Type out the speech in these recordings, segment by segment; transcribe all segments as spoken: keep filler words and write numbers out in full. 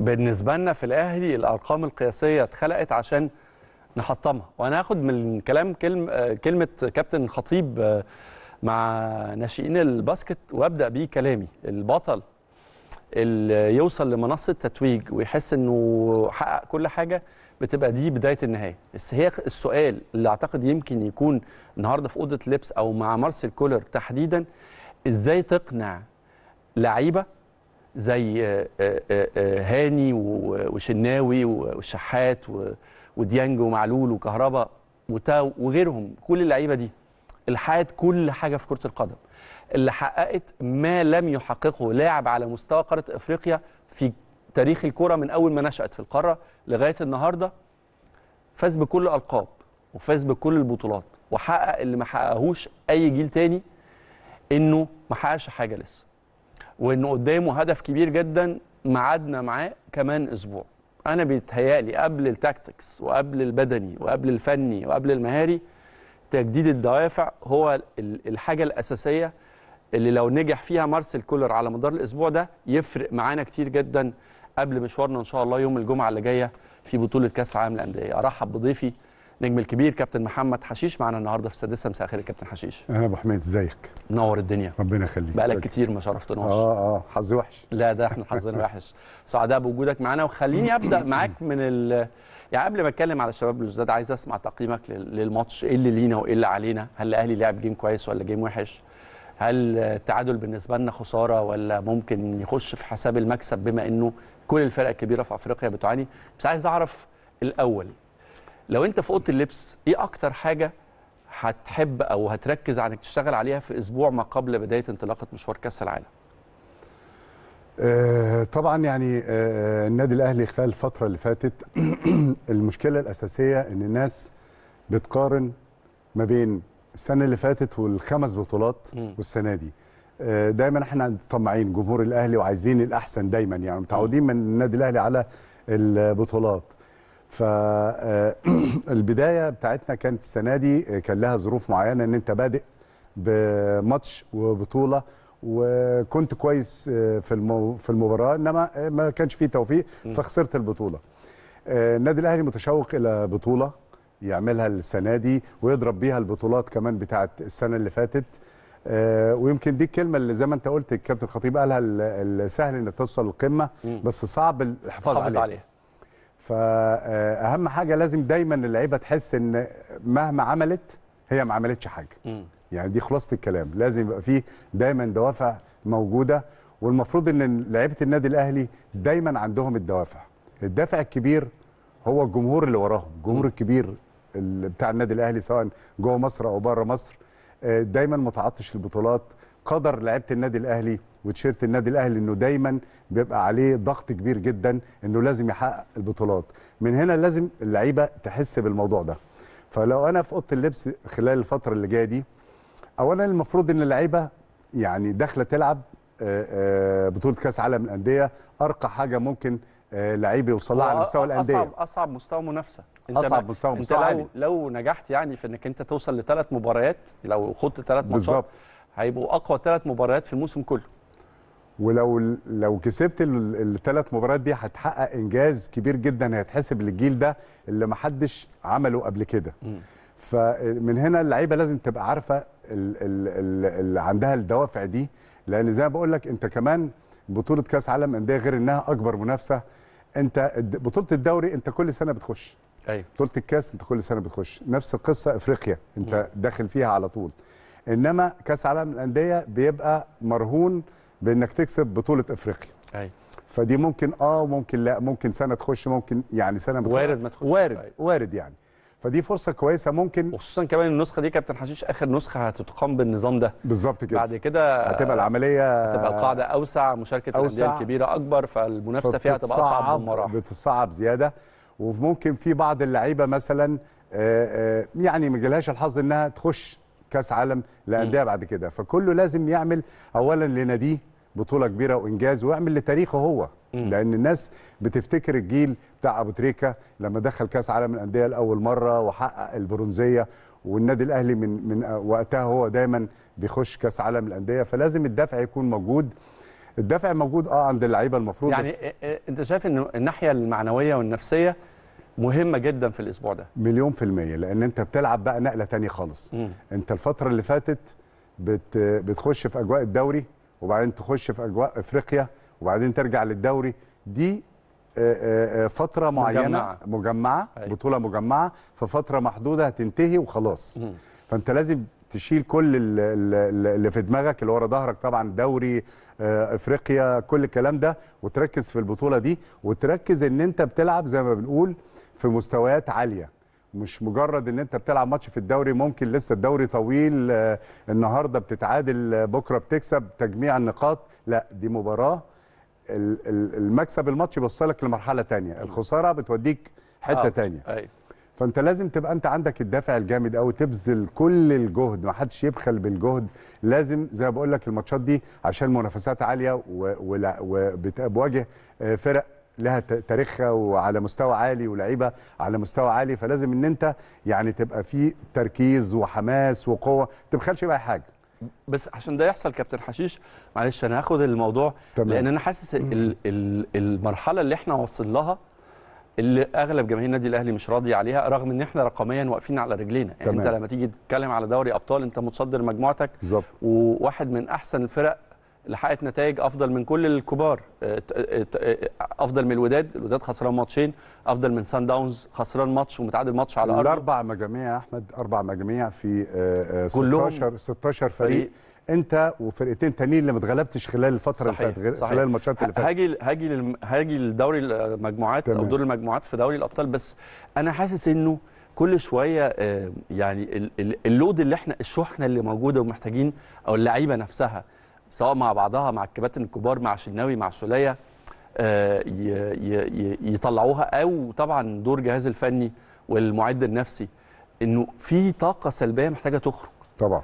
بالنسبه لنا في الاهلي الارقام القياسيه اتخلقت عشان نحطمها. وانا هاخد من كلام كلمه كلمه كابتن خطيب مع ناشئين الباسكت وابدا بيه كلامي. البطل اللي يوصل لمنصه تتويج ويحس انه حقق كل حاجه بتبقى دي بدايه النهايه. بس هي السؤال اللي اعتقد يمكن يكون النهارده في اوضه لبس او مع مارسيل كولر تحديدا، ازاي تقنع لعيبه زي هاني وشناوي والشحات وديانج ومعلول وكهرباء وتاو وغيرهم، كل اللعيبه دي اللي حققت كل حاجه في كره القدم، اللي حققت ما لم يحققه لاعب على مستوى قاره افريقيا في تاريخ الكره من اول ما نشأت في القاره لغايه النهارده. فاز بكل الالقاب وفاز بكل البطولات وحقق اللي ما حققهوش اي جيل تاني، انه ما حققش حاجه لسه، وانه قدامه هدف كبير جدا ميعادنا معاه كمان اسبوع. انا بيتهيألي قبل التاكتكس وقبل البدني وقبل الفني وقبل المهاري، تجديد الدوافع هو الحاجه الاساسيه اللي لو نجح فيها مارسيل كولر على مدار الاسبوع ده يفرق معانا كتير جدا قبل مشوارنا ان شاء الله يوم الجمعه اللي جايه في بطوله كاس العالم للانديه. ارحب بضيفي نجم الكبير كابتن محمد حشيش معنا النهارده في السادسه مساء الخير. كابتن حشيش اهلا. ابو حميد ازيك؟ منور الدنيا. ربنا يخليك. بقالك كتير ما شرفتناش. اه اه حظي وحش. لا ده احنا حظنا وحش. سعداء بوجودك معانا. وخليني ابدا معاك من ال يعني قبل ما اتكلم على شباب بلوزداد، عايز اسمع تقييمك للماتش. ايه اللي لينا وايه اللي علينا؟ هل الاهلي لعب جيم كويس ولا جيم وحش؟ هل التعادل بالنسبه لنا خساره ولا ممكن يخش في حساب المكسب بما انه كل الفرق الكبيره في افريقيا بتعاني؟ بس عايز اعرف الاول لو انت في اوضه اللبس ايه اكتر حاجه هتحب او هتركز على انك تشتغل عليها في اسبوع ما قبل بدايه انطلاقه مشوار كاس العالم؟ آه طبعا يعني آه النادي الاهلي خلال الفتره اللي فاتت المشكله الاساسيه ان الناس بتقارن ما بين السنه اللي فاتت والخمس بطولات والسنه دي. آه دايما احنا طماعين جمهور الاهلي وعايزين الاحسن دايما، يعني متعودين من النادي الاهلي على البطولات. فالبدايه بتاعتنا كانت السنه دي كان لها ظروف معينه، ان انت بادئ بماتش وبطوله وكنت كويس في في المباراه، انما ما كانش فيه توفيق فخسرت البطوله. النادي الاهلي متشوق الى بطوله يعملها السنه دي ويضرب بيها البطولات كمان بتاعت السنه اللي فاتت، ويمكن دي الكلمه اللي زي ما انت قلت الكابتن خطيب قالها، السهل انك توصل للقمه بس صعب الحفاظ عليها. عليه. فأهم حاجة لازم دايما اللعيبة تحس إن مهما عملت هي ما عملتش حاجة. م. يعني دي خلاصة الكلام، لازم يبقى فيه دايما دوافع موجودة، والمفروض إن لعيبة النادي الأهلي دايما عندهم الدوافع. الدافع الكبير هو الجمهور اللي وراهم، الجمهور الكبير بتاع النادي الأهلي سواء جوه مصر أو بره مصر، دايما متعطش البطولات. قدر لعيبة النادي الأهلي وتيشيرت النادي الاهلي انه دايما بيبقى عليه ضغط كبير جدا انه لازم يحقق البطولات. من هنا لازم اللعيبه تحس بالموضوع ده. فلو انا في اوضه اللبس خلال الفتره اللي جايه دي، اولا المفروض ان اللعيبه يعني داخله تلعب بطوله كاس عالم الانديه، ارقى حاجه ممكن لعيب يوصل لها على مستوى الانديه. اصعب اصعب مستوى منافسه. اصعب مستوى مستوى عالي. لو, لو نجحت يعني في انك انت توصل لثلاث مباريات، لو خدت ثلاث ماتشات بالظبط هيبقوا اقوى ثلاث مباريات في الموسم كله. ولو لو كسبت الثلاث مباريات دي هتحقق انجاز كبير جدا هيتحسب للجيل ده اللي ما حدش عمله قبل كده. فمن هنا اللعيبه لازم تبقى عارفه اللي عندها الدوافع دي، لان زي ما بقول لك انت كمان بطوله كاس عالم انديه غير انها اكبر منافسه، انت بطوله الدوري انت كل سنه بتخش. ايوه. بطوله الكاس انت كل سنه بتخش، نفس القصه افريقيا انت مم. داخل فيها على طول. انما كاس عالم الانديه بيبقى مرهون بانك تكسب بطوله افريقيا. ايوه. فدي ممكن اه وممكن لا، ممكن سنه تخش، ممكن يعني سنه بتخش. وارد ما تخش. وارد أي. وارد يعني. فدي فرصه كويسه ممكن، وخصوصا كمان النسخه دي كابتن حشيش اخر نسخه هتتقام بالنظام ده. بالظبط كده. بعد كده هتبقى العمليه هتبقى القاعده اوسع، مشاركه الانديه الكبيره اكبر، فالمنافسه فيها هتبقى اصعب بمراحل. بتصعب زياده، وممكن في بعض اللعيبه مثلا آآ آآ يعني ما جالهاش الحظ انها تخش كاس عالم للانديه بعد كده. فكله لازم يعمل اولا لناديه بطوله كبيره وانجاز، ويعمل لتاريخه هو. مم. لان الناس بتفتكر الجيل بتاع ابو تريكا لما دخل كاس عالم الانديه لاول مره وحقق البرونزيه، والنادي الاهلي من من وقتها هو دايما بيخش كاس عالم الانديه. فلازم الدفع يكون موجود. الدافع موجود اه عند اللعيبه المفروض. يعني بس انت شايف ان الناحيه المعنويه والنفسيه مهمه جدا في الاسبوع ده؟ مليون في الميه، لان انت بتلعب بقى نقله ثانيه خالص. مم. انت الفتره اللي فاتت بت بتخش في اجواء الدوري، وبعدين تخش في اجواء افريقيا، وبعدين ترجع للدوري. دي فتره معينه مجمعه, مجمعة. بطوله مجمعه في فتره محدوده هتنتهي وخلاص. مم. فانت لازم تشيل كل اللي في دماغك اللي ورا ظهرك، طبعا دوري افريقيا كل الكلام ده، وتركز في البطوله دي، وتركز ان انت بتلعب زي ما بنقول في مستويات عاليه، مش مجرد ان انت بتلعب ماتش في الدوري. ممكن لسه الدوري طويل، النهارده بتتعادل بكره بتكسب، تجميع النقاط. لا، دي مباراه المكسب الماتش بيوصلك لمرحله ثانيه، الخساره بتوديك حته ثانيه. فانت لازم تبقى انت عندك الدافع الجامد قوي، تبذل كل الجهد، ما حدش يبخل بالجهد. لازم زي ما بقول لك الماتشات دي عشان منافسات عاليه وبتواجه فرق لها تاريخها وعلى مستوى عالي ولعيبه على مستوى عالي، فلازم ان انت يعني تبقى في تركيز وحماس وقوه، ما تبخلش باي حاجه. بس عشان ده يحصل كابتن حشيش، معلش انا هاخد الموضوع تمام. لان انا حاسس ال ال المرحله اللي احنا وصل لها، اللي اغلب جماهير النادي الاهلي مش راضي عليها، رغم ان احنا رقميا واقفين على رجلينا. يعني تمام. انت لما تيجي تتكلم على دوري ابطال، انت متصدر مجموعتك بالظبط، وواحد من احسن الفرق اللي حققت نتائج افضل من كل الكبار، افضل من الوداد. الوداد خسران ماتشين، افضل من سان داونز خسران ماتش ومتعادل ماتش على ارضه. الاربع مجاميع يا احمد، اربع مجاميع في ستاشر ستاشر فريق. انت وفرقتين تانيين اللي ما اتغلبتش خلال الفتره اللي فاتت، خلال الماتشات اللي فاتت. هاجي هاجي هاجي لدوري المجموعات او دور المجموعات في دوري الابطال، بس انا حاسس انه كل شويه يعني اللود اللي احنا الشحنه اللي موجوده ومحتاجين، او اللعيبه نفسها سواء مع بعضها، مع الكباتن الكبار، مع الشناوي، مع الشوليه، يطلعوها، او طبعا دور الجهاز الفني والمعد النفسي، انه في طاقه سلبيه محتاجه تخرج. طبعا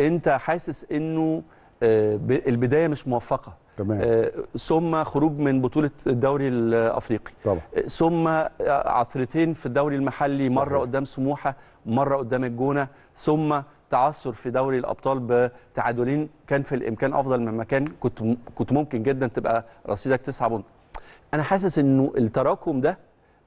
انت حاسس انه البدايه مش موفقه، تمام، ثم خروج من بطوله الدوري الافريقي، طبعا، ثم عثرتين في الدوري المحلي، صحيح. مره قدام سموحه، مره قدام الجونه، ثم تعثر في دوري الابطال بتعادلين كان في الامكان افضل مما كان، كنت كنت ممكن جدا تبقى رصيدك تسعة بونت. انا حاسس انه التراكم ده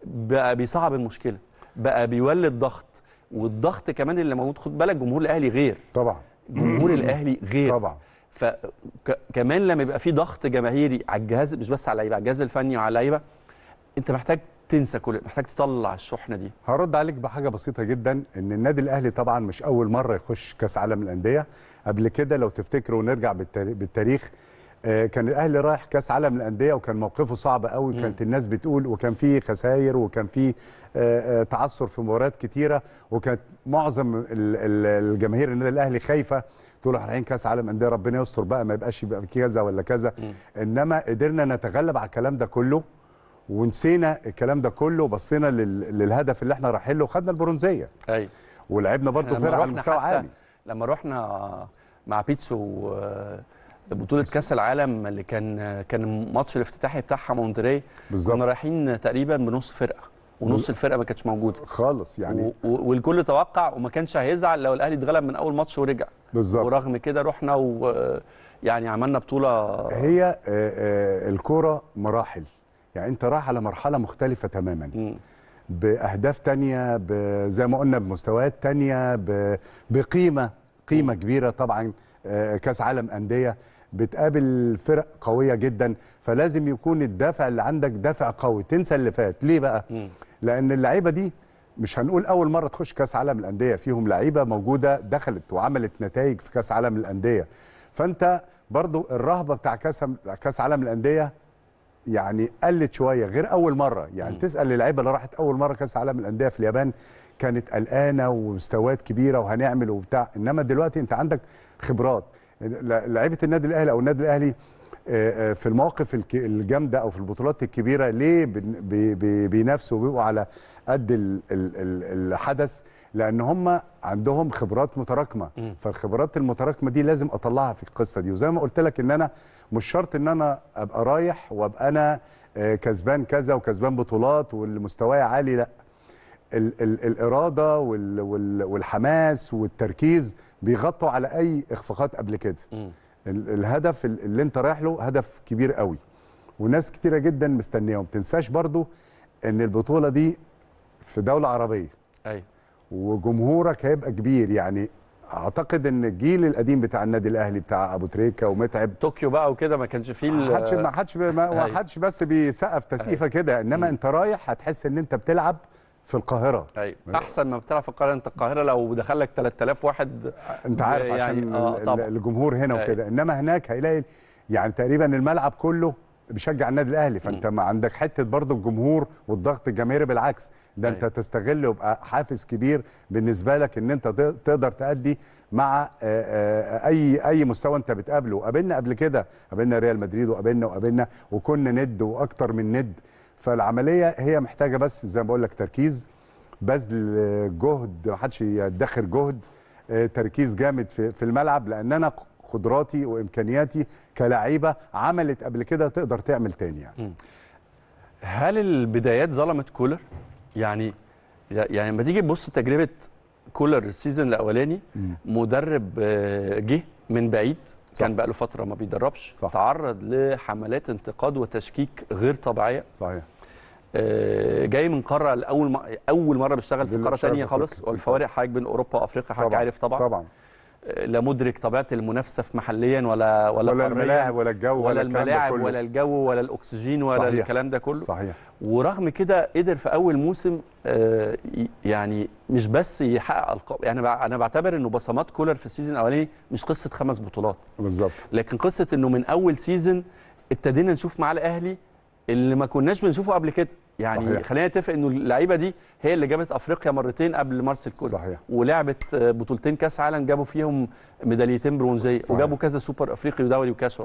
بقى بيصعب المشكله، بقى بيولد ضغط، والضغط كمان اللي موجود، خد بالك جمهور الاهلي غير، طبعا جمهور الاهلي غير، طبعا. فكمان لما يبقى في ضغط جماهيري على الجهاز، مش بس على اللعيبه، على الجهاز الفني وعلى اللعيبه، انت محتاج تنسى كل، محتاج تطلع الشحنه دي. هرد عليك بحاجه بسيطه جدا، ان النادي الاهلي طبعا مش اول مره يخش كاس عالم الانديه. قبل كده لو تفتكروا ونرجع بالتاريخ، كان الاهلي رايح كاس عالم الانديه وكان موقفه صعب قوي، كانت الناس بتقول، وكان في خسائر، وكان في تعثر في مباريات كتيره، وكانت معظم الجماهير النادي الاهلي خايفه، تقول رايحين كاس عالم انديه ربنا يستر بقى، ما يبقاش يبقى كذا ولا كذا. انما قدرنا نتغلب على الكلام ده كله، ونسينا الكلام ده كله، وبصينا لل... للهدف اللي احنا رايحين له، وخدنا البرونزيه. ايوه، ولعبنا برضه فرقه على مستوى عالي. لما رحنا مع بيتسو بطوله كاس العالم، اللي كان كان ماتش الافتتاحي بتاعها مونتري، كنا رايحين تقريبا بنص فرقه، ونص الفرقه ما كانتش موجوده خالص يعني، و... والكل توقع، وما كانش هيزعل لو الاهلي اتغلب من اول ماتش ورجع بالظبط. ورغم كده رحنا ويعني عملنا بطوله. هي الكوره مراحل، يعني انت رايح على مرحله مختلفه تماما، م. باهداف تانية، زي ما قلنا بمستويات تانية، بقيمه قيمه م. كبيره. طبعا كاس عالم انديه بتقابل فرق قويه جدا، فلازم يكون الدافع اللي عندك دافع قوي، تنسى اللي فات. ليه بقى؟ م. لان اللعيبه دي مش هنقول اول مره تخش كاس عالم الانديه، فيهم لعيبه موجوده دخلت وعملت نتائج في كاس عالم الانديه. فانت برضو الرهبه بتاع كاس كاس عالم الانديه يعني قلت شويه، غير اول مره. يعني م. تسال اللعيبه اللي راحت اول مره كاس عالم الانديه في اليابان، كانت قلقانه ومستويات كبيره وهنعمل وبتاع. انما دلوقتي انت عندك خبرات، لعيبه النادي الاهلي او النادي الاهلي في المواقف الجامده او في البطولات الكبيره ليه بينافسوا وبيبقوا على قد الحدث؟ لان هم عندهم خبرات متراكمه، فالخبرات المتراكمه دي لازم اطلعها في القصه دي. وزي ما قلت لك ان انا مش شرط ان انا ابقى رايح وابقى انا كسبان كذا وكسبان بطولات والمستوى عالي، لا. ال ال الاراده وال وال والحماس والتركيز بيغطوا على اي اخفاقات قبل كده. الهدف اللي انت رايح له هدف كبير قوي وناس كتيره جدا مستنيه. وما تنساش برضو ان البطوله دي في دوله عربيه، ايوه، وجمهورك هيبقى كبير. يعني اعتقد ان الجيل القديم بتاع النادي الاهلي بتاع ابو تريكا ومتعب طوكيو بقى وكده ما كانش فيه ما حدش ما حدش ما حدش بس بيسقف تسقيفه كده، انما م. انت رايح هتحس ان انت بتلعب في القاهره. ايوه احسن ما بتلعب في القاهره. انت القاهره لو دخل لك ثلاثة آلاف واحد انت عارف، عشان يعني الجمهور هنا وكده، انما هناك هيلاقي يعني تقريبا الملعب كله بيشجع النادي الاهلي، فانت ما عندك حته برضه الجمهور والضغط الجماهيري. بالعكس ده انت تستغل ويبقى حافز كبير بالنسبه لك ان انت تقدر تأدي مع اي اي مستوى انت بتقابله. قابلنا قبل كده، قابلنا ريال مدريد وقابلنا وقابلنا وكنا ند واكتر من ند. فالعمليه هي محتاجه بس زي ما بقول لك تركيز، بذل جهد، ما حدش يدخر جهد، تركيز جامد في في الملعب، لان انا قدراتي وامكانياتي كلاعيبه عملت قبل كده تقدر تعمل تاني. يعني هل البدايات ظلمت كولر؟ يعني يعني لما تيجي تبص تجربه كولر السيزون الاولاني، مدرب جه من بعيد، صح. كان بقى له فتره ما بيدربش، صح. تعرض لحملات انتقاد وتشكيك غير طبيعيه، صحيح. آه جاي من قاره الاول م... اول مره بيشتغل في قاره ثانيه خالص، والفوارق حاجه بين اوروبا وافريقيا حاجه عارف طبعا طبعا لا مدرك طبيعه المنافسه في محليا ولا ولا ولا الملاعب ولا الجو ولا, ولا الملاعب ولا الجو ولا الاكسجين ولا صحيح. الكلام ده كله صحيح. ورغم كده قدر في اول موسم آه يعني مش بس يحقق القاب. يعني انا بعتبر انه بصمات كولر في السيزون الاولاني مش قصه خمس بطولات بالظبط، لكن قصه انه من اول سيزون ابتدينا نشوف معاه الاهلي اللي ما كناش بنشوفه قبل كده. يعني صحيح. خلينا نتفق انه اللعيبه دي هي اللي جابت افريقيا مرتين قبل مارسيل كولر، ولعبت بطولتين كاس عالم جابوا فيهم ميداليتين برونزيه، وجابوا كذا سوبر افريقي ودوري وكاس.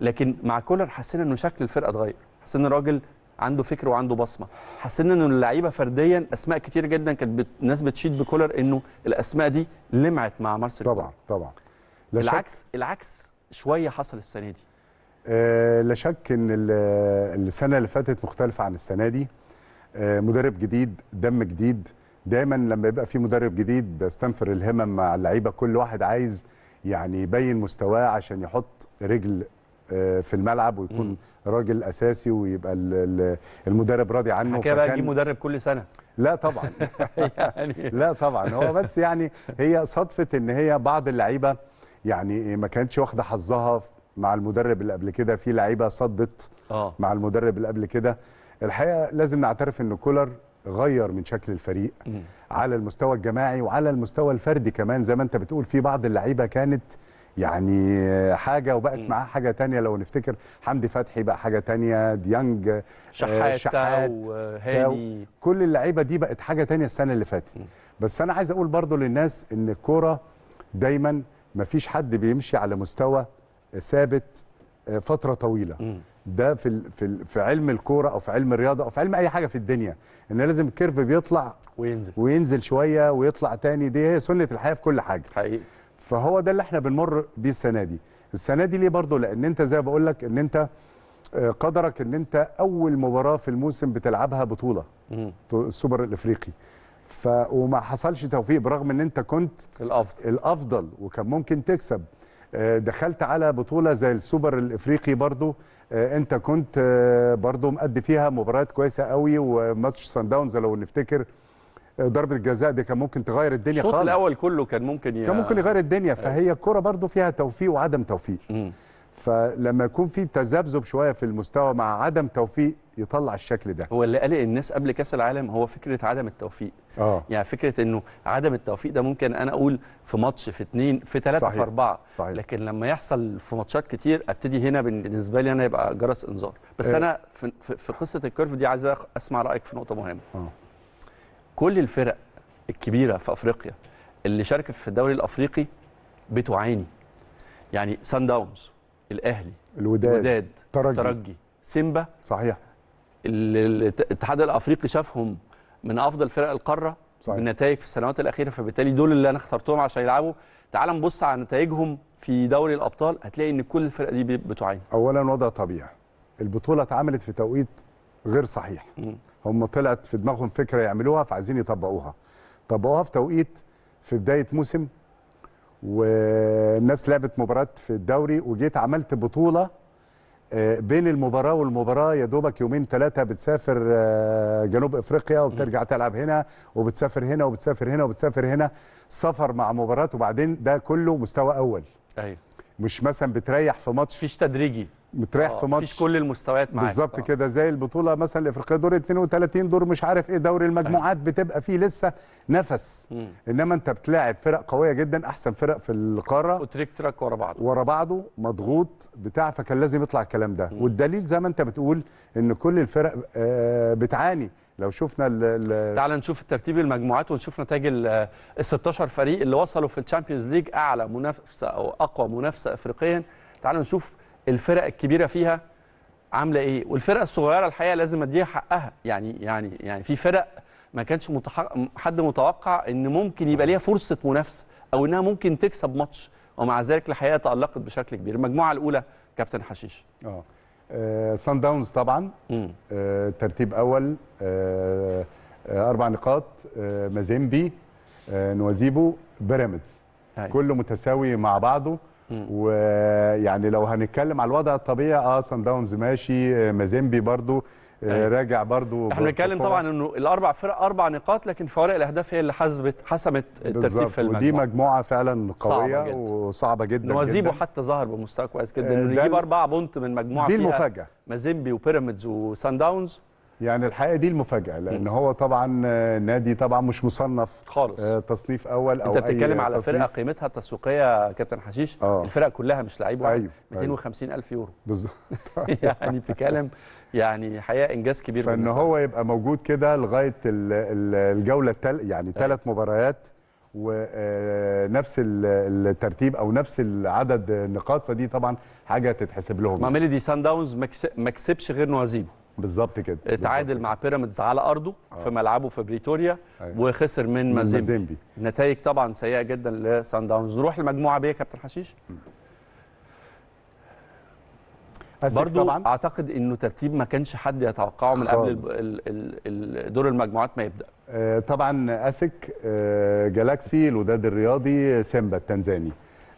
لكن مع كولر حسينا انه شكل الفرقه اتغير، حسينا الراجل عنده فكر وعنده بصمه، حسينا انه اللعيبه فرديا اسماء كتير جدا كانت الناس بتشيد بكولر انه الاسماء دي لمعت مع مارسيل طبعا كولر. طبعا طبعا العكس شك. العكس شويه حصل السنه دي. أه لا شك ان السنه اللي فاتت مختلفه عن السنه دي. أه مدرب جديد، دم جديد. دايما لما يبقى في مدرب جديد بستنفر الهمم مع اللعيبه، كل واحد عايز يعني يبين مستواه عشان يحط رجل أه في الملعب ويكون م. راجل اساسي ويبقى المدرب راضي عنه. حكايه بقى يجيب مدرب كل سنه؟ لا طبعا يعني لا طبعا. هو بس يعني هي صدفه ان هي بعض اللعيبه يعني ما كانتش واخده حظها مع المدرب اللي قبل كده، في لعيبه صدت آه. مع المدرب اللي قبل كده. الحقيقه لازم نعترف ان كولر غير من شكل الفريق م. على المستوى الجماعي وعلى المستوى الفردي كمان. زي ما انت بتقول في بعض اللعيبه كانت يعني حاجه وبقت م. معاه حاجه ثانيه. لو نفتكر حمدي فتحي بقى حاجه ثانيه، ديانج، شحات، شحات وهاني، كل اللعيبه دي بقت حاجه ثانيه السنه اللي فاتت. م. بس انا عايز اقول برضو للناس ان الكوره دايما ما فيش حد بيمشي على مستوى ثابت فتره طويله. م. ده في في في علم الكوره او في علم الرياضه او في علم اي حاجه في الدنيا، ان لازم الكيرف بيطلع وينزل وينزل شويه ويطلع تاني. دي هي سنه الحياه في كل حاجه حقيقي. فهو ده اللي احنا بنمر بيه السنه دي. السنه دي ليه برضه؟ لان انت زي ما بقول لك ان انت قدرك ان انت اول مباراه في الموسم بتلعبها بطوله م. السوبر الافريقي، ف وما حصلش توفيق برغم ان انت كنت الافضل الافضل وكان ممكن تكسب. دخلت على بطولة زي السوبر الإفريقي برضو أنت كنت برضو مأدي فيها مباريات كويسة قوي، وماتش سان داونز لو نفتكر ضربة الجزاء دي كان ممكن تغير الدنيا خالص. الشوط الأول كله كان ممكن يا... كان ممكن يغير الدنيا. فهي الكرة برضو فيها توفيق وعدم توفيق. م. فلما يكون في تذبذب شوية في المستوى مع عدم توفيق يطلع الشكل ده. هو اللي قاله الناس قبل كاس العالم هو فكره عدم التوفيق. اه يعني فكره انه عدم التوفيق ده ممكن انا اقول في ماتش، في اثنين، في ثلاثه، في اربعه، لكن لما يحصل في ماتشات كتير ابتدي هنا بالنسبه لي انا يبقى جرس انذار. بس إيه؟ انا في, في قصه الكيرف دي عايز اسمع رايك في نقطه مهمه. اه كل الفرق الكبيره في افريقيا اللي شاركت في الدوري الافريقي بتعاني. يعني سان داونز، الاهلي، الوداد، الوداد، الترجي، سيمبا، صحيح. الاتحاد الافريقي شافهم من افضل فرق القاره بالنتائج في السنوات الاخيره، فبالتالي دول اللي انا اخترتهم عشان يلعبوا. تعال نبص على نتائجهم في دوري الابطال، هتلاقي ان كل الفرق دي بتعاني. اولا وضع طبيعي، البطوله اتعملت في توقيت غير صحيح. م. هم طلعت في دماغهم فكره يعملوها فعايزين يطبقوها، طبقوها في توقيت في بدايه موسم والناس لعبت مباراه في الدوري، وجيت عملت بطوله بين المباراه والمباراه يا دوبك يومين ثلاثه، بتسافر جنوب افريقيا وبترجع تلعب هنا وبتسافر هنا وبتسافر هنا وبتسافر هنا، سفر مع مباراه. وبعدين ده كله مستوى اول، ايوه، مش مثلا بتريح في ماتش، مفيش تدريجي، بتريح في ماتش، مفيش كل المستويات معاك بالظبط كده، زي البطوله مثلا الافريقيه دور اثنين وثلاثين، دور مش عارف ايه، دوري المجموعات بتبقى فيه لسه نفس. مم. انما انت بتلاعب فرق قويه جدا، احسن فرق في القاره، وتريك ترك ورا بعضه ورا بعضه، مضغوط بتاع، فكان لازم يطلع الكلام ده. مم. والدليل زي ما انت بتقول ان كل الفرق آه بتعاني. لو شفنا ال تعال نشوف الترتيب المجموعات ونشوف نتائج ال ستاشر فريق اللي وصلوا في الشامبيونز ليج، اعلى منافسه او اقوى منافسه افريقيا. تعال نشوف الفرق الكبيره فيها عامله ايه، والفرق الصغيره الحقيقه لازم اديها حقها. يعني يعني يعني في فرق ما كانش حد متوقع ان ممكن يبقى ليها فرصه منافسه او انها ممكن تكسب ماتش، ومع ذلك الحقيقه تالقت بشكل كبير. المجموعه الاولى كابتن حشيش، اه سان داونز طبعا، آه ترتيب اول، آه آه اربع نقاط، آه مازيمبي، آه نوازيبو، بيراميدز، كله متساوي مع بعضه. ويعني لو هنتكلم على الوضع الطبيعي، اه سان داونز ماشي، مازيمبي برضو آه راجع برضو. احنا بنتكلم طبعا انه الاربع فرق اربع نقاط، لكن فوارق الاهداف هي اللي حسبت حسمت الترتيب في المجموعه. ودي مجموعه فعلا قويه صعبة جداً. وصعبه جدا. نوازيبو حتى ظهر بمستوى كويس جدا، انه يجيب اربعه بونت من مجموعه دي المفاجاه، مازيمبي وبيراميدز وسان داونز. يعني الحقيقه دي المفاجاه، لان هو طبعا نادي طبعا مش مصنف خالص تصنيف اول او انت بتتكلم على تصنيف. فرقه قيمتها التسويقيه كابتن حشيش أوه. الفرق كلها مش لعيب واحد، أيوه. مئتين وخمسين ألف يورو بالظبط. يعني بتتكلم يعني حقيقه انجاز كبير، فان هو يبقى موجود كده لغايه الجوله التل... يعني ثلاث مباريات ونفس الترتيب او نفس العدد النقاط، فدي طبعا حاجه تتحسب لهم. ما ميلودي سان داونز ما كسبش غير نوازيبو بالظبط كده، اتعادل مع بيراميدز على ارضه آه. في ملعبه في بريتوريا، أيوة. وخسر من مازيمبي. نتائج طبعا سيئه جدا لسان داونز. نروح المجموعه بيه كابتن حشيش، برضو طبعاً. اعتقد انه ترتيب ما كانش حد يتوقعه من قبل دور المجموعات ما يبدا. آه طبعا اسك، آه جالاكسي، الوداد الرياضي، سيمبا التنزاني.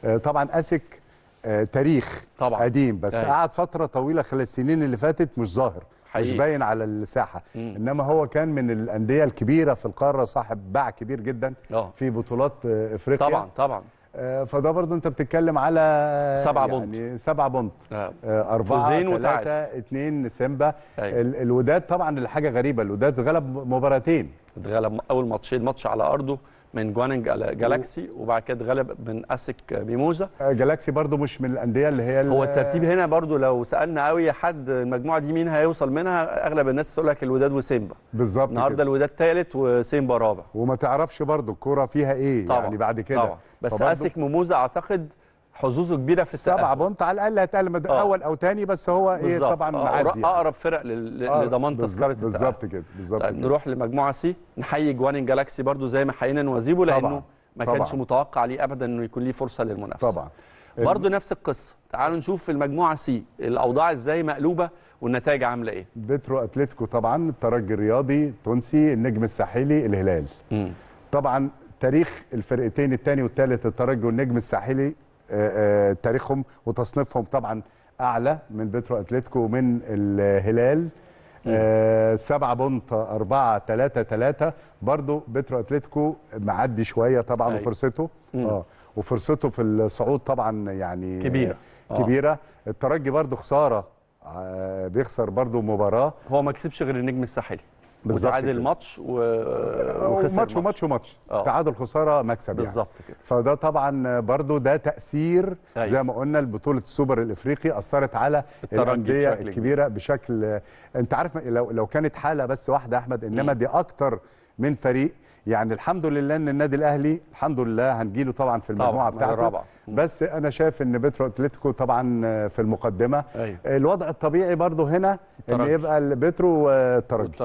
آه طبعا اسك آه تاريخ طبعاً. قديم، بس أيوة. قعد فتره طويله خلال السنين اللي فاتت مش ظاهر، مش باين على الساحه. مم. انما هو كان من الانديه الكبيره في القاره، صاحب باع كبير جدا أوه. في بطولات افريقيا طبعا طبعا. آه فده برضه انت بتتكلم على سبعه بونت، يعني سبعه بونت آه. آه اربعه ثلاثه اثنين سيمبا. أيوة. الوداد طبعا اللي حاجه غريبه، الوداد غلب مباراتين، اتغلب اول ماتشين، ماتش على ارضه من جوانج جالاكسي، وبعد كده اتغلب من أسك ميموزا. جالاكسي برضو مش من الأندية اللي هي، هو الترتيب هنا برضو لو سألنا قوي حد المجموعة دي مين هيوصل منها، أغلب الناس تقول لك الوداد وسيمبا بالظبط. النهارده الوداد ثالث وسيمبا رابع، وما تعرفش برضو الكورة فيها إيه طبعًا. يعني بعد كده طبعًا. بس أسك ميموزا أعتقد حظوظه كبيره في التأهل، سبعة بونت على الاقل هيتأهل اول او ثاني، بس هو ايه طبعا معدي يعني. اقرب فرق لضمان تذكره التأهل بالظبط كده بالظبط. طيب نروح لمجموعه سي، نحيي جوانين جالاكسي برضو زي ما حيينا نوازيبو، لانه ما طبعًا. كانش متوقع ليه ابدا انه يكون ليه فرصه للمنافسه طبعا. برضو نفس القصه، تعالوا نشوف في المجموعه سي الاوضاع ازاي مقلوبه والنتائج عامله ايه. بترو اتلتيكو طبعا، الترجي الرياضي، تونسي، النجم الساحلي، الهلال. م. طبعا تاريخ الفرقتين الثاني والثالث، الترجي والنجم الساحلي، آآ آآ تاريخهم وتصنيفهم طبعا اعلى من بيترو اتلتيكو ومن الهلال. سبعه بونت، اربعه ثلاثه ثلاثه، برضه بيترو اتلتيكو معدي شويه طبعا. أي. وفرصته اه وفرصته في الصعود طبعا يعني كبيره آه. كبيره. الترجي برضه خساره، بيخسر برضه مباراه، هو ما كسبش غير النجم الساحلي بالظبط، تعادل ماتش وخسر ماتش وماتش وماتش أوه. تعادل خساره مكسب بالظبط يعني. كده. فده طبعا برضو ده تاثير أي. زي ما قلنا بطوله السوبر الافريقي اثرت على الانديه الكبيره بشكل، انت عارف لو لو كانت حاله بس واحده احمد، انما دي اكتر من فريق. يعني الحمد لله ان النادي الاهلي الحمد لله هنجيله طبعا في المجموعه بتاعته، بس انا شايف ان بيترو اتلتيكو طبعا في المقدمه. أي. الوضع الطبيعي برضو هنا ان يبقى البيترو والترجي.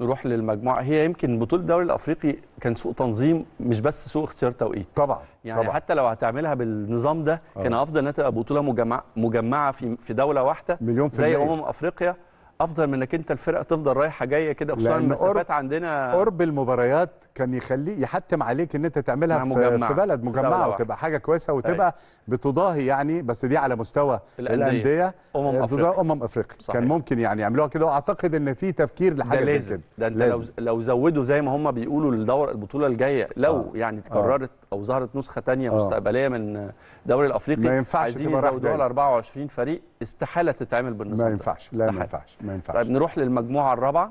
نروح للمجموعه، هي يمكن بطوله الدوري الافريقي كان سوء تنظيم، مش بس سوء اختيار توقيت طبعا يعني طبعًا. حتى لو هتعملها بالنظام ده كان افضل انها تبقى بطوله مجمعه مجمعه في في دوله واحده زي امم افريقيا افضل من انك انت الفرقه تفضل رايحه جايه كده، خصوصا المسافات عندنا. قرب المباريات كان يخليه يحتم عليك ان انت تعملها في, في بلد مجمعه، وتبقى حاجه كويسه وتبقى أي. بتضاهي يعني، بس دي على مستوى الانديه امم افريقيا امم افريقيا كان ممكن يعني يعملوها كده، واعتقد ان في تفكير لحاجه زي كده. ده انت لو لو زودوا زي ما هم بيقولوا للدور البطوله الجايه، لو آه. يعني اتكررت آه. او ظهرت نسخه ثانيه آه. مستقبليه من الدوري الافريقي، ما ينفعش تبقى رايحه على أربعة وعشرين فريق، استحاله تتعمل بالنسبه ما ينفعش لا ما ينفعش ما ينفعش. طيب نروح للمجموعه الرابعه.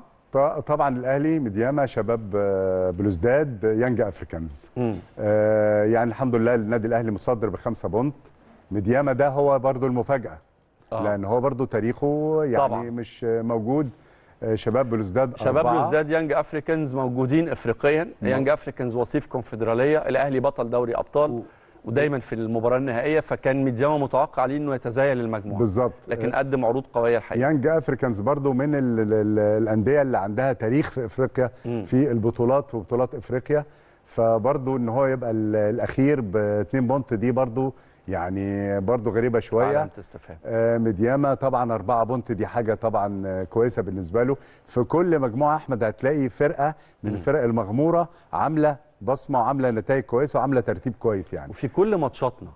طبعا الاهلي، ميدياما، شباب بلوزداد، يانج أفريكانز. آه يعني الحمد لله النادي الاهلي متصدر بخمسه بونت. ميدياما ده هو برضو المفاجاه آه. لان هو برضو تاريخه يعني طبعا. مش موجود. شباب بلوزداد شباب بلوزداد يانج أفريكانز موجودين افريقيا. يانج أفريكانز وصيف كونفدراليه، الاهلي بطل دوري ابطال و... ودايما في المباراه النهائيه، فكان ميدياما متوقع عليه انه يتزايل المجموعه بالظبط، لكن قدم عروض قويه الحقيقه. يانج أفريكانز برضو من ال ال ال الانديه اللي عندها تاريخ في افريقيا م. في البطولات وبطولات افريقيا، فبرضو ان هو يبقى الاخير ب اتنين بونت دي برضو يعني برضو غريبه شويه. آه ميدياما طبعا أربعة بونت دي حاجه طبعا كويسه بالنسبه له. في كل مجموعه احمد هتلاقي فرقه من الفرق المغموره عامله بصمه وعامله نتائج كويسه وعامله ترتيب كويس يعني. وفي كل ماتشاتنا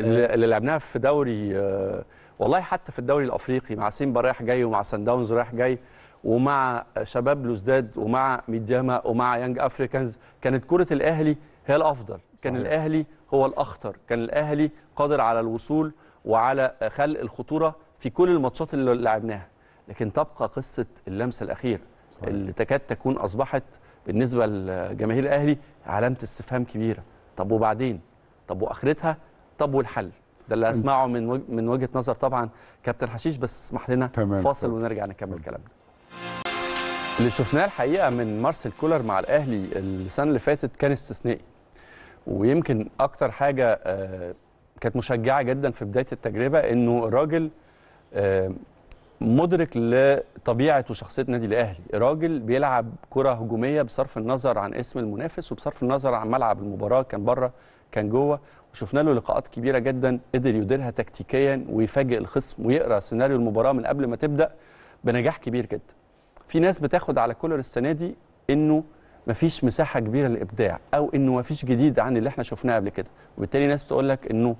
اللي, اللي لعبناها في دوري آه والله، حتى في الدوري الافريقي مع سيمبا رايح جاي، ومع سان داونز رايح جاي، ومع شباب بلوزداد، ومع ميدياما، ومع يانج أفريكانز، كانت كره الاهلي هي الافضل. كان صحيح. الاهلي هو الاخطر، كان الاهلي قادر على الوصول وعلى خلق الخطوره في كل الماتشات اللي لعبناها، لكن تبقى قصه اللمسه الاخيره صحيح. اللي تكاد تكون اصبحت بالنسبه لجماهير الاهلي علامه استفهام كبيره. طب وبعدين؟ طب واخرتها؟ طب والحل؟ ده اللي اسمعه من من وجهه نظر طبعا كابتن حشيش، بس اسمح لنا تمام. فاصل تمام. ونرجع نكمل كلامنا. اللي شفناه الحقيقه من مارسيل كولر مع الاهلي السنه اللي فاتت كان استثنائي، ويمكن اكتر حاجه كانت مشجعه جدا في بدايه التجربه انه الراجل مدرك لطبيعه وشخصيه النادي الاهلي، راجل بيلعب كره هجوميه بصرف النظر عن اسم المنافس وبصرف النظر عن ملعب المباراه، كان بره كان جوه، وشفنا له لقاءات كبيره جدا قدر يديرها تكتيكيا ويفاجئ الخصم ويقرا سيناريو المباراه من قبل ما تبدا بنجاح كبير جدا. في ناس بتاخد على كولر السنه دي انه مفيش مساحه كبيره للابداع، او انه مفيش جديد عن اللي احنا شفناه قبل كده، وبالتالي ناس بتقول لك انه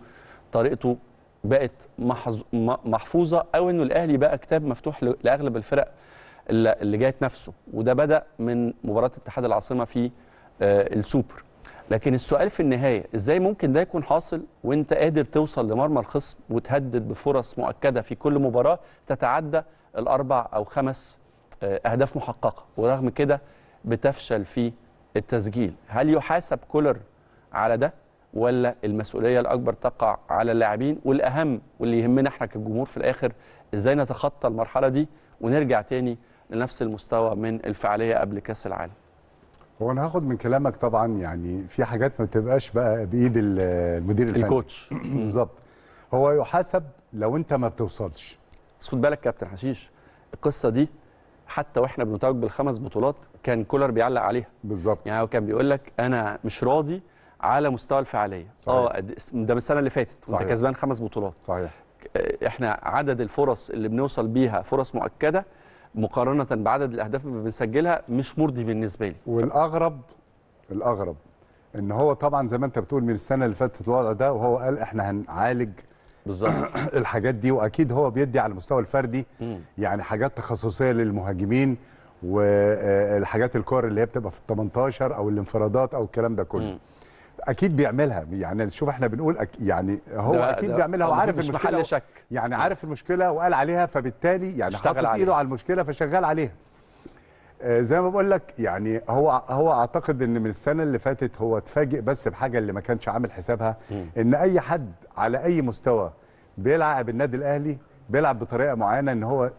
طريقته بقت محظ... محفوظه، او انه الاهلي بقى كتاب مفتوح لاغلب الفرق اللي جايه تنافسه، وده بدا من مباراه اتحاد العاصمه في آه السوبر. لكن السؤال في النهايه ازاي ممكن ده يكون حاصل وانت قادر توصل لمرمى الخصم وتهدد بفرص مؤكده في كل مباراه تتعدى الاربع او خمس آه اهداف محققه، ورغم كده بتفشل في التسجيل. هل يحاسب كولر على ده، ولا المسؤوليه الاكبر تقع على اللاعبين؟ والاهم واللي يهمنا احنا كجمهور في الاخر ازاي نتخطى المرحله دي ونرجع تاني لنفس المستوى من الفعاليه قبل كاس العالم؟ هو انا هاخد من كلامك طبعا يعني في حاجات ما بتبقاش بقى بايد المدير الفني الكوتش بالظبط. هو يحاسب لو انت ما بتوصلش، بس خد بالك كابتن حشيش القصه دي حتى واحنا بنتوج بالخمس بطولات كان كولر بيعلق عليها بالظبط، يعني هو كان بيقول لك انا مش راضي على مستوى الفعاليه. اه ده من السنه اللي فاتت وانت كسبان خمس بطولات صحيح. احنا عدد الفرص اللي بنوصل بيها فرص مؤكده مقارنه بعدد الاهداف اللي بنسجلها مش مرضي بالنسبه لي. والاغرب الاغرب ان هو طبعا زي ما انت بتقول من السنه اللي فاتت الوضع ده، وهو قال احنا هنعالج بالظبط الحاجات دي، واكيد هو بيدي على المستوى الفردي م. يعني حاجات تخصصيه للمهاجمين والحاجات الكور اللي هي بتبقى في ال تمنتاشر او الانفرادات او الكلام ده كله م. اكيد بيعملها. يعني شوف احنا بنقول أك... يعني هو ده اكيد ده بيعملها وعارف المشكله و... شك. يعني عارف المشكله وقال عليها، فبالتالي يعني حاطط ايده على المشكله فشغال عليها. آه زي ما بقول لك يعني هو هو اعتقد ان من السنه اللي فاتت هو اتفاجئ بس بحاجه اللي ما كانش عامل حسابها م. ان اي حد على اي مستوى بيلعب النادي الاهلي بيلعب بطريقه معينه، ان هو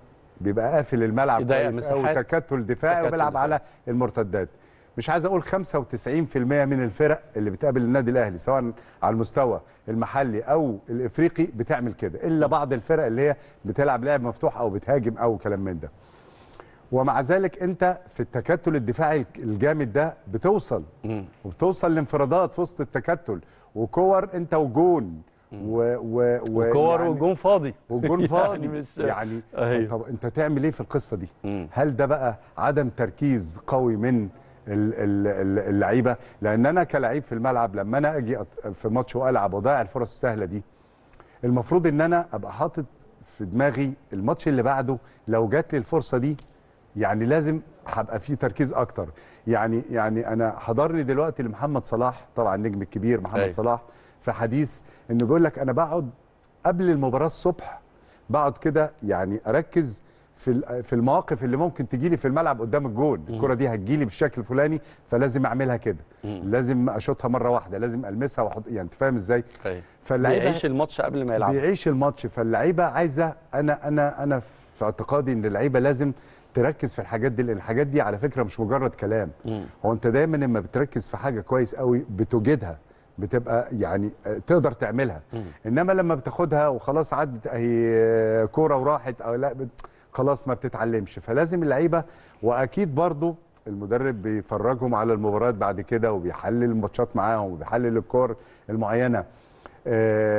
بيبقى قافل الملعب كويس او تكتل دفاعي وبيلعب على المرتدات. مش عايز اقول خمسة وتسعين في المية من الفرق اللي بتقابل النادي الاهلي سواء على المستوى المحلي او الافريقي بتعمل كده، الا بعض الفرق اللي هي بتلعب لعب مفتوح او بتهاجم او كلام من ده. ومع ذلك انت في التكتل الدفاعي الجامد ده بتوصل وبتوصل لانفرادات في وسط التكتل وكور انت وجون وكور والجون فاضي والجون فاضي يعني, يعني أيوه. طب انت تعمل ايه في القصه دي؟ مم. هل ده بقى عدم تركيز قوي من اللعيبه؟ لان انا كلاعب في الملعب لما انا اجي في ماتش والعب واضيع الفرص السهله دي، المفروض ان انا ابقى حاطط في دماغي الماتش اللي بعده لو جات لي الفرصه دي يعني لازم هبقى فيه تركيز اكتر. يعني يعني انا حضرني دلوقتي لمحمد صلاح، طبعا النجم الكبير محمد أي. صلاح في حديث انه بيقول لك انا بقعد قبل المباراه الصبح بقعد كده يعني اركز في في المواقف اللي ممكن تجيلي في الملعب قدام الجون، الكره دي هتجيلي بالشكل الفلاني فلازم اعملها كده، لازم اشوطها مره واحده، لازم المسها واحط، يعني انت فاهم ازاي؟ فاللعيبه بيعيش الماتش قبل ما يلعب، بيعيش الماتش. فاللعيبه عايزه، انا انا انا في اعتقادي ان اللعيبه لازم تركز في الحاجات دي، لان الحاجات دي على فكره مش مجرد كلام. مم. هو انت دايما لما بتركز في حاجه كويس قوي بتوجدها، بتبقى يعني تقدر تعملها. مم. انما لما بتاخدها وخلاص عدت اهي كوره وراحت او لا خلاص ما بتتعلمش. فلازم اللعيبه، واكيد برضو المدرب بيفرجهم على المباريات بعد كده وبيحلل الماتشات معاهم وبيحلل الكور المعينه.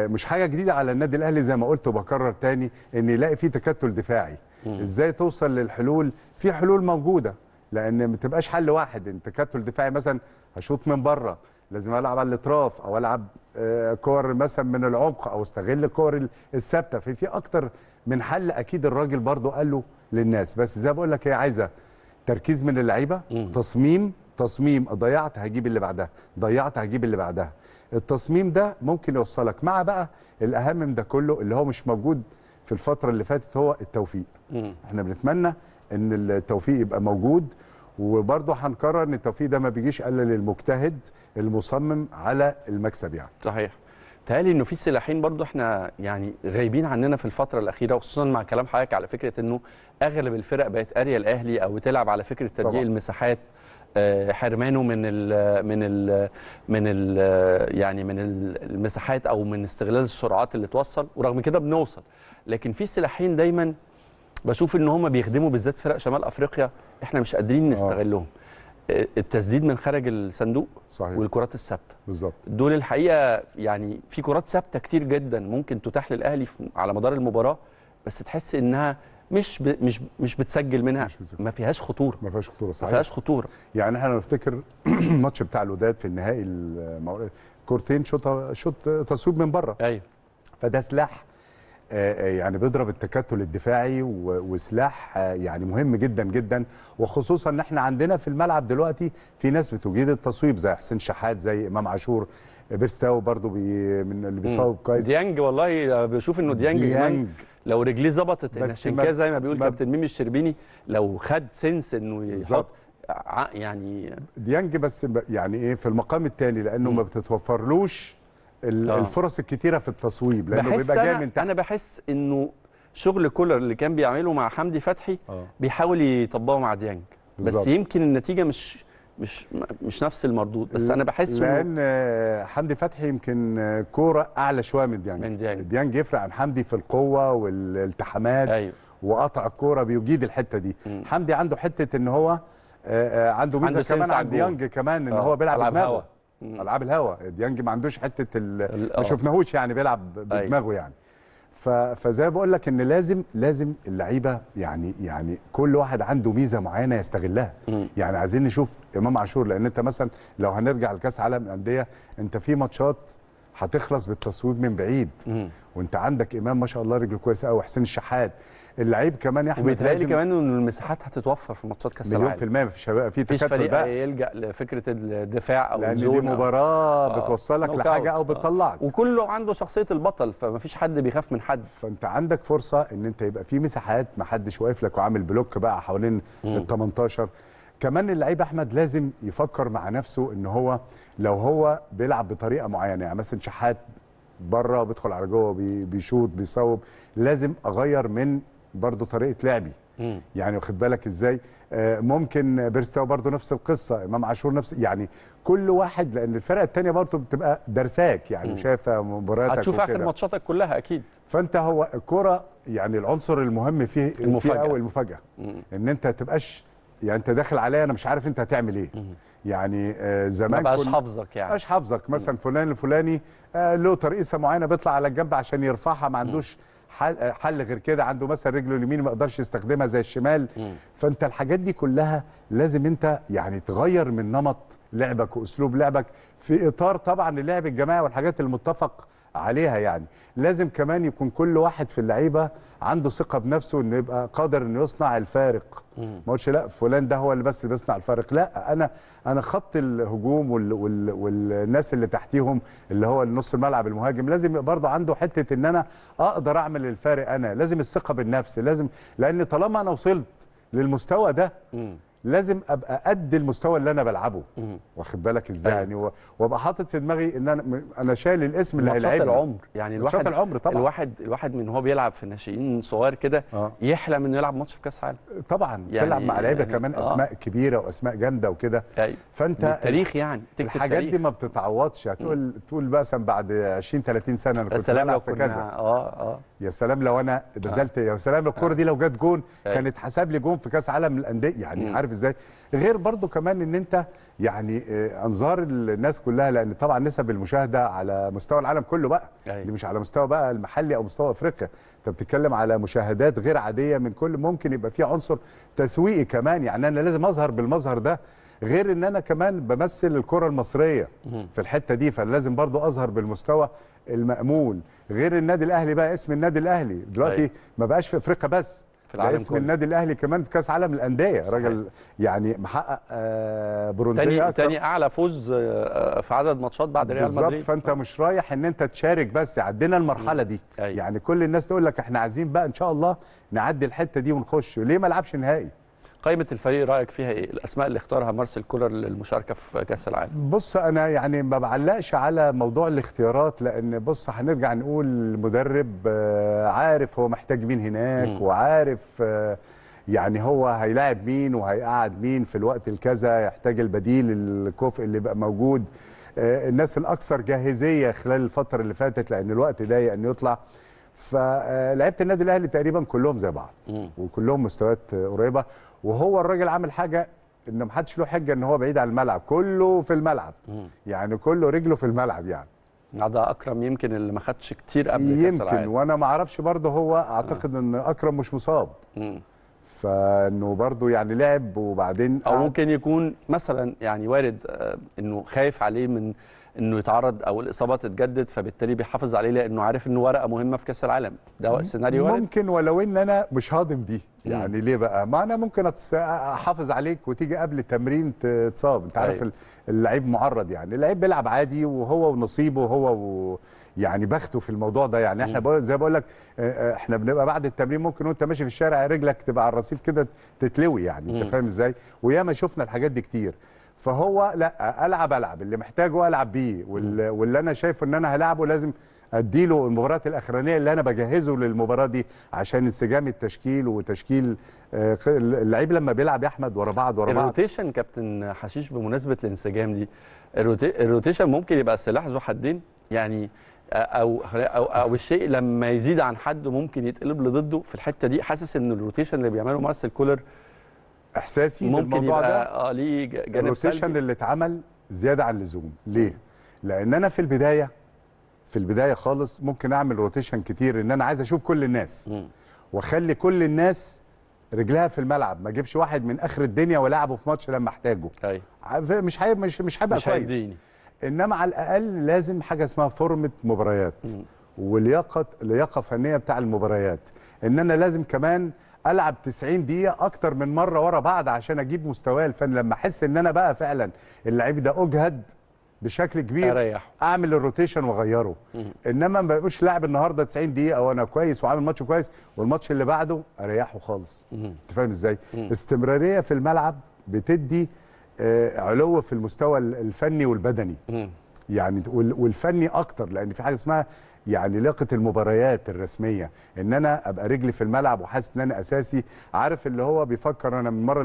مش حاجه جديده على النادي الاهلي زي ما قلت وبكرر تاني، ان يلاقي فيه تكتل دفاعي. مم. ازاي توصل للحلول؟ في حلول موجوده، لان ما تبقاش حل واحد. انت تكتل دفاعي مثلا هشوط من بره، لازم العب على الاطراف او العب كور مثلا من العمق او استغل الكور الثابته. في في اكتر من حل اكيد الراجل برضو قاله للناس، بس زي ما بقول لك هي عايزه تركيز من اللعيبه. تصميم تصميم ضيعت هجيب اللي بعدها، ضيعت هجيب اللي بعدها. التصميم ده ممكن يوصلك، مع بقى الاهم من ده كله اللي هو مش موجود في الفتره اللي فاتت هو التوفيق. مم. احنا بنتمنى ان التوفيق يبقى موجود، وبرضه هنكرر ان التوفيق ده ما بيجيش الا للمجتهد المصمم على المكسب. يعني صحيح تهيألي انه في سلاحين برضه احنا يعني غايبين عننا في الفتره الاخيره، وخصوصا مع كلام حضرتك على فكره انه اغلب الفرق بقت قاريه الاهلي او بتلعب على فكره تضييق المساحات، حرمانه من ال من ال من ال يعني من المساحات او من استغلال السرعات اللي توصل، ورغم كده بنوصل. لكن في سلاحين دايما بشوف ان هم بيخدموا بالذات فرق شمال افريقيا احنا مش قادرين نستغلهم. التسديد من خارج الصندوق والكرات الثابته بالظبط، دول الحقيقه يعني في كرات ثابته كتير جدا ممكن تتاح للاهلي على مدار المباراه، بس تحس انها مش ب... مش مش بتسجل منها، مش ما فيهاش خطوره، ما فيهاش خطوره صحيح، ما فيهاش خطوره. يعني احنا نفتكر الماتش بتاع الوداد في النهائي، المو... كورتين شوط شوط تصويب من بره. ايوه فده سلاح يعني بيضرب التكتل الدفاعي، وسلاح يعني مهم جدا جدا، وخصوصا ان احنا عندنا في الملعب دلوقتي في ناس بتجيد التصويب زي حسين شحات، زي امام عاشور، بيرساو برضو بي من اللي بيصاوب كويس، ديانج والله بشوف انه ديانج, ديانج لو رجليه ظبطت الشنكاز زي ما بيقول كابتن ميمي الشربيني، لو خد سنس انه يحط يعني ديانج، بس يعني ايه في المقام الثاني لانه ما بتتوفرلوش الفرص الكتيره في التصويب لانه بيبقى جاي من تحت. انا بحس انه شغل كولر اللي كان بيعمله مع حمدي فتحي أوه. بيحاول يطبقه مع ديانج بالزبط. بس يمكن النتيجه مش مش مش نفس المردود، بس انا بحس لان إنه حمدي فتحي يمكن كوره اعلى شويه من ديانج. من ديانج ديانج يفرق عن حمدي في القوه والالتحامات. أيوه. وقطع الكوره بيجيد الحته دي. م. حمدي عنده حته ان هو عنده ميزه كمان عن ديانج، كمان ان أوه. هو بيلعب هوا العاب الهواء. ديانج ما عندوش حته ال... ما شفناهوش يعني بيلعب بدماغه يعني. ف... فزي ما بقول لك ان لازم لازم اللعيبه يعني يعني كل واحد عنده ميزه معينه يستغلها. مم. يعني عايزين نشوف امام عاشور، لان انت مثلا لو هنرجع لكاس عالم الانديه انت في ماتشات هتخلص بالتصويب من بعيد. مم. وانت عندك امام ما شاء الله رجله كويسه قوي، حسين الشحات اللعيب كمان يا احمد، وبيتهيألي كمان ان المساحات هتتوفر في ماتشات كاس العالم مليون في المية. مفيش في تكتل بقى يلجأ لفكره الدفاع او لان دي مباراه بتوصلك آه. لحاجه او بتطلعك، وكله عنده شخصيه البطل فمفيش حد بيخاف من حد، فانت عندك فرصه ان انت يبقى في مساحات ما حدش واقف لك وعامل بلوك بقى حوالين ال تمنتاشر. كمان اللعيب احمد لازم يفكر مع نفسه ان هو لو هو بيلعب بطريقه معينه، يعني مثلا شحات بره بيدخل على جوه بيشوط بيصوب، لازم اغير من برضه طريقه لعبي. مم. يعني واخد بالك ازاي؟ آه ممكن بيرستاو برضه نفس القصه، امام عاشور نفس، يعني كل واحد لان الفرقه الثانيه برضه بتبقى درساك يعني وشايفه مبارياتك هتشوف وكدا. اخر ماتشاتك كلها اكيد. فانت هو الكوره يعني العنصر المهم فيه المفاجاه، فيه المفاجاه. ان انت ما تبقاش يعني انت داخل عليا انا مش عارف انت هتعمل ايه. يعني آه زمان ما بقاش حافظك، يعني مش حافظك مثلا فلان الفلاني آه له ترقيصه معينه بيطلع على الجنب عشان يرفعها، ما عندوش حل, حل غير كده، عنده مثلا رجله اليمين ما يقدرش يستخدمها زي الشمال. فانت الحاجات دي كلها لازم انت يعني تغير من نمط لعبك واسلوب لعبك في اطار طبعا اللعب الجماعي والحاجات المتفق عليها. يعني لازم كمان يكون كل واحد في اللعيبه عنده ثقه بنفسه انه يبقى قادر انه يصنع الفارق. ما اقولش لا فلان ده هو اللي بس اللي بيصنع الفارق، لا انا انا خط الهجوم وال وال والناس اللي تحتيهم اللي هو نص الملعب المهاجم لازم برضه عنده حته ان انا اقدر اعمل الفارق، انا لازم الثقه بالنفس، لازم لان طالما انا وصلت للمستوى ده لازم ابقى قد المستوى اللي انا بلعبه. واخد بالك ازاي؟ يعني وابقى حاطط في دماغي ان انا انا شايل الاسم اللي هيلعبني. ماتشات العمر يعني الواحد العمر طبعا الواحد الواحد من هو بيلعب في الناشئين صغير كده آه. يحلم انه يلعب ماتش في كاس عالم طبعا، يعني تلعب مع لعيبه يعني كمان آه. اسماء كبيره واسماء جامده وكده يعني. فانت التاريخ يعني الحاجات دي ما بتتعوضش. هتقول تقول مثلا بعد عشرين تلاتين سنه انا كنت بلعب في كذا اه اه يا سلام لو انا بذلت آه. يا سلام لو الكوره آه. دي لو جت جون آه. كانت حساب لي جون في كاس عالم للانديه يعني. عارف ازاي؟ غير برضو كمان ان انت يعني انظار الناس كلها، لان طبعا نسب المشاهده على مستوى العالم كله بقى أي. دي مش على مستوى بقى المحلي او مستوى افريقيا، انت بتتكلم على مشاهدات غير عاديه من كل، ممكن يبقى في عنصر تسويقي كمان. يعني انا لازم اظهر بالمظهر ده، غير ان انا كمان بمثل الكره المصريه في الحته دي، فلازم برضو اظهر بالمستوى المأمول. غير النادي الاهلي بقى، اسم النادي الاهلي دلوقتي أي. ما بقاش في افريقيا بس، ده اسم النادي الاهلي كمان في كاس عالم الانديه. راجل يعني محقق آه برونزيه، تاني اعلى فوز آه في عدد ماتشات بعد ريال مدريد بالظبط. فانت آه. مش رايح ان انت تشارك بس، عدينا المرحله دي أي. يعني كل الناس تقول لك احنا عايزين بقى ان شاء الله نعدي الحته دي ونخش، ليه ما العبش نهائي؟ قائمة الفريق رايك فيها ايه؟ الاسماء اللي اختارها مارسيل كولر للمشاركه في كاس العالم. بص انا يعني ما بعلقش على موضوع الاختيارات، لان بص هنرجع نقول المدرب عارف هو محتاج مين هناك مم. وعارف يعني هو هيلاعب مين وهيقعد مين في الوقت الكذا، يحتاج البديل الكفء اللي بقى موجود، الناس الاكثر جاهزيه خلال الفتره اللي فاتت لان الوقت ضيق ان يطلع. فلعيبه النادي الاهلي تقريبا كلهم زي بعض مم. وكلهم مستويات قريبه، وهو الراجل عامل حاجه ان ما حدش له حجه ان هو بعيد عن الملعب، كله في الملعب مم. يعني كله رجله في الملعب. يعني ده اكرم يمكن اللي ما خدش كتير قبل كاس العالم، يمكن وانا ما اعرفش برضه، هو اعتقد آه. ان اكرم مش مصاب مم. فانه برضه يعني لعب وبعدين او ممكن يكون مثلا يعني وارد انه خايف عليه من انه يتعرض او الاصابه تتجدد، فبالتالي بيحافظ عليه لانه عارف انه ورقه مهمه في كاس العالم. ده سيناريو وارد ممكن، ولو ان انا مش هاضم دي يعني ليه بقى؟ ما انا ممكن احافظ عليك وتيجي قبل التمرين تتصاب، انت عارف اللعيب معرض. يعني اللعيب بيلعب عادي وهو ونصيبه وهو و... يعني بخته في الموضوع ده. يعني احنا زي بقول لك احنا بنبقى بعد التمرين ممكن وانت ماشي في الشارع رجلك تبقى على الرصيف كده تتلوي، يعني انت فاهم ازاي؟ وياما شفنا الحاجات دي كتير. فهو لا العب العب اللي محتاجه العب بيه، واللي انا شايفه ان انا هلاعبه لازم اديله المباراه الاخرانيه اللي انا بجهزه للمباراه دي عشان انسجام التشكيل وتشكيل اللعيب لما بيلعب يا احمد ورا بعض ورا بعض. الروتيشن كابتن حشيش بمناسبه الانسجام دي، الروتيشن ممكن يبقى سلاح ذو حدين يعني، أو, أو, أو الشيء لما يزيد عن حد ممكن يتقلب لضده. في الحتة دي حاسس إن الروتيشن اللي بيعمله مارسيل كولر إحساسي ممكن يبقى آه ليه جانب الروتيشن اللي اتعمل زيادة عن اللزوم. ليه؟ لأن أنا في البداية في البداية خالص ممكن أعمل روتيشن كتير إن أنا عايز أشوف كل الناس م. وأخلي كل الناس رجلها في الملعب، ما أجيبش واحد من آخر الدنيا ولاعبه في ماتش لما أحتاجه أي. مش هيبقى مش مش هيبقى كويس. انما على الاقل لازم حاجه اسمها فورمه مباريات ولياقه لياقه فنيه بتاع المباريات، ان انا لازم كمان العب تسعين دقيقه اكتر من مره ورا بعض عشان اجيب مستواي الفني. لما احس ان انا بقى فعلا اللعيب ده اجهد بشكل كبير أريح. اعمل الروتيشن واغيره. مم. انما ما بقاش لاعب النهارده تسعين دقيقه وانا كويس وعامل ماتش كويس والماتش اللي بعده اريحه خالص. انت فاهم ازاي؟ استمراريه في الملعب بتدي علو في المستوى الفني والبدني م. يعني والفني اكتر، لان في حاجه اسمها يعني لياقه المباريات الرسميه، ان انا ابقى رجلي في الملعب وحاسس ان انا اساسي. عارف اللي هو بيفكر انا من المره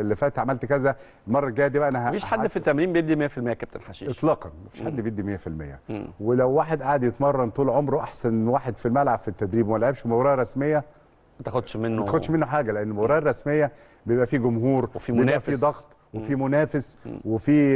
اللي فاتت عملت كذا، المره الجايه دي بقى انا مفيش حد في التمرين بيدي مية في المية يا كابتن حشيش اطلاقا، مفيش حد بيدي مية في المية. ولو واحد قاعد يتمرن طول عمره احسن واحد في الملعب في التدريب وما لعبش مباراه رسميه ما تاخدش منه ما تاخدش منه حاجه، لان المباراه الرسميه بيبقى فيه جمهور وفي منافس، في ضغط وفي منافس وفي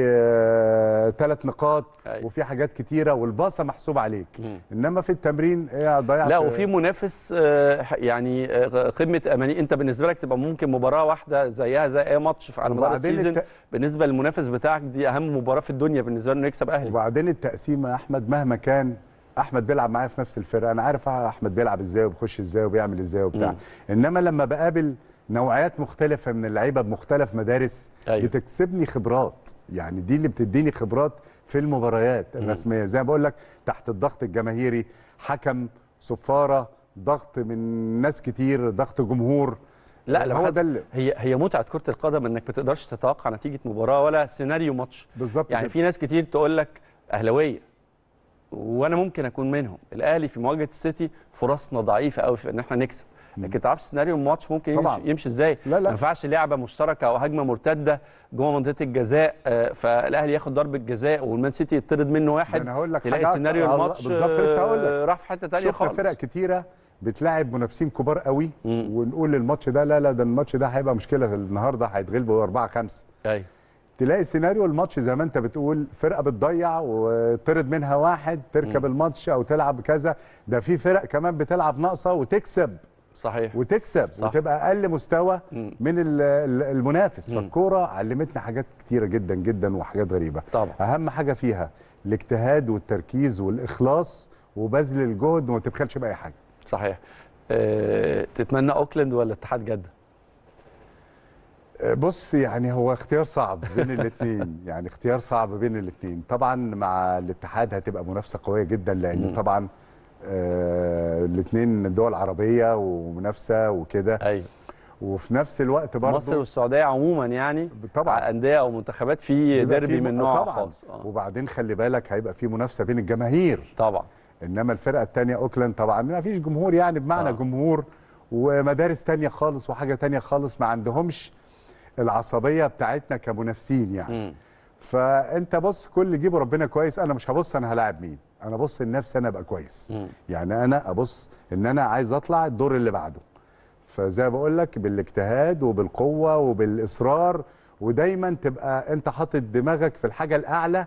ثلاث آه نقاط وفي حاجات كتيره، والباصه محسوب عليك. مم. انما في التمرين إيه ضيعت؟ لا، وفي منافس آه يعني آه قمه اماني. انت بالنسبه لك تبقى ممكن مباراه واحده زيها زي اي ماتش على مدار السيزون، الت... بالنسبه للمنافس بتاعك دي اهم مباراه في الدنيا بالنسبه له انه يكسب اهلي. وبعدين التقسيمه يا احمد، مهما كان احمد بيلعب معايا في نفس الفرقه، انا عارف احمد بيلعب ازاي وبيخش ازاي وبيعمل ازاي وبتاع. مم. انما لما بقابل نوعيات مختلفة من اللعيبة بمختلف مدارس، أيوة، بتكسبني خبرات، يعني دي اللي بتديني خبرات في المباريات الرسمية. زي ما بقول لك، تحت الضغط الجماهيري، حكم، صفارة، ضغط من ناس كتير، ضغط جمهور. لا هو ده، هي هي متعه كره القدم، انك ما تقدرش تتوقع نتيجة مباراة ولا سيناريو ماتش بالظبط. يعني في ناس كتير تقول لك أهلاوية، وأنا ممكن أكون منهم، الأهلي في مواجهة السيتي فرصنا ضعيفة قوي في إن احنا نكسب، لكن تعرفش سيناريو الماتش ممكن طبعًا يمشي ازاي. لا لا، ما ينفعش لعبه مشتركه او هجمه مرتده جوه منطقه الجزاء فالاهلي ياخد ضربه جزاء والمان سيتي يطرد منه واحد. انا هقول لك تلاقي سيناريو الماتش بالظبط، لسه هقول لك، راح في حته ثانيه خالص. شفنا فرق كتيره بتلاعب منافسين كبار قوي مم. ونقول الماتش ده لا لا ده الماتش ده هيبقى مشكله النهارده، هيتغلبوا أربعة خمسة. ايوه، تلاقي سيناريو الماتش زي ما انت بتقول، فرقه بتضيع وطرد منها واحد، تركب مم. الماتش او تلعب كذا. ده في فرق كمان بتلعب ناقصه وتكسب، صحيح، وتكسب، صح، وتبقى اقل مستوى م. من المنافس. فالكوره علمتنا حاجات كتيره جدا جدا وحاجات غريبه طبعا. اهم حاجه فيها الاجتهاد والتركيز والاخلاص وبذل الجهد وما تبخلش باي حاجه. صحيح. أه، تتمنى اوكلاند ولا اتحاد جده؟ أه، بص يعني هو اختيار صعب بين الاثنين يعني اختيار صعب بين الاثنين طبعا. مع الاتحاد هتبقى منافسه قويه جدا، لان م. طبعا آه الاثنين دول عربيه ومنافسه وكده. ايوه، وفي نفس الوقت برضه مصر والسعوديه عموما، يعني طبعا انديه او منتخبات في ديربي من نوع خاص. آه. وبعدين خلي بالك هيبقى في منافسه بين الجماهير طبعا، انما الفرقه الثانيه اوكلاند طبعا ما فيش جمهور، يعني بمعنى آه. جمهور ومدارس ثانيه خالص وحاجه ثانيه خالص، ما عندهمش العصبيه بتاعتنا كمنافسين يعني. م. فانت بص، كل اللي يجيبه ربنا كويس. انا مش هبص انا هلاعب مين، انا ابص لنفسي انا ابقى كويس. م. يعني انا ابص ان انا عايز اطلع الدور اللي بعده، فزي ما بقول لك بالاجتهاد وبالقوه وبالاصرار، ودايما تبقى انت حاطط دماغك في الحاجه الاعلى